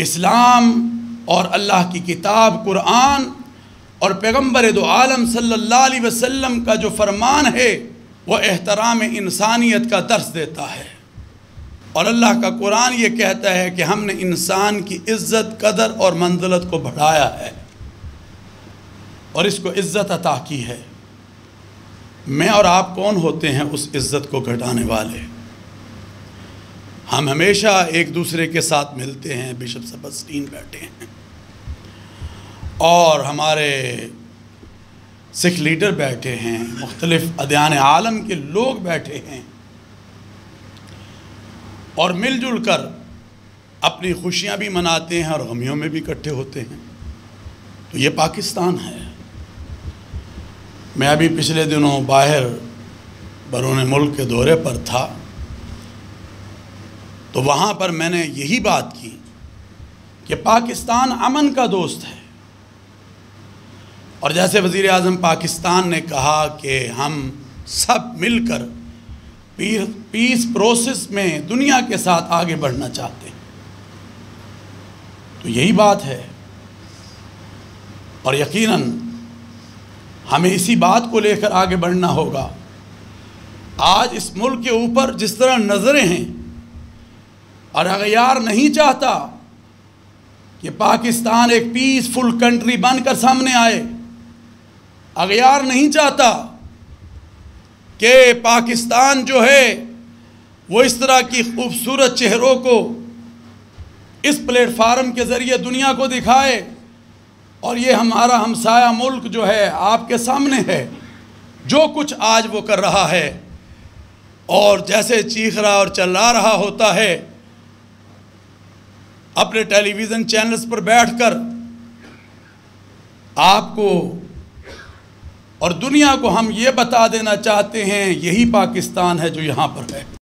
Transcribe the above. इस्लाम और अल्लाह की किताब कुरान और पैगम्बर दो आलम सल्लल्लाहु अलैहि वसल्लम का जो फरमान है वह एहतराम इंसानियत का दर्स देता है। और अल्लाह का कुरान ये कहता है कि हमने इंसान की इज़्ज़त कदर और मंजिलत को बढ़ाया है और इसको इज़्ज़त अता की है। मैं और आप कौन होते हैं उस इज़्ज़त को घटाने वाले? हम हमेशा एक दूसरे के साथ मिलते हैं, बिशप सब्स्टीन बैठे हैं और हमारे सिख लीडर बैठे हैं, मुख्तलिफ अदयान आलम के लोग बैठे हैं और मिलजुल कर अपनी खुशियाँ भी मनाते हैं और गमियों में भी इकट्ठे होते हैं। तो ये पाकिस्तान है। मैं अभी पिछले दिनों बाहर बरून मुल्क के दौरे पर था तो वहाँ पर मैंने यही बात की कि पाकिस्तान अमन का दोस्त है। और जैसे वज़ीर आज़म पाकिस्तान ने कहा कि हम सब मिलकर पीस प्रोसेस में दुनिया के साथ आगे बढ़ना चाहते हैं, तो यही बात है। और यकीनन हमें इसी बात को लेकर आगे बढ़ना होगा। आज इस मुल्क के ऊपर जिस तरह नज़रें हैं और अगर यार नहीं चाहता कि पाकिस्तान एक पीसफुल कंट्री बनकर सामने आए, अगर यार नहीं चाहता कि पाकिस्तान जो है वो इस तरह की खूबसूरत चेहरों को इस प्लेटफार्म के ज़रिए दुनिया को दिखाए और ये हमारा हमसाया मुल्क जो है आपके सामने है जो कुछ आज वो कर रहा है और जैसे चीख रहा और चिल्ला रहा होता है अपने टेलीविज़न चैनल्स पर बैठकर, आपको और दुनिया को हम ये बता देना चाहते हैं यही पाकिस्तान है जो यहाँ पर है।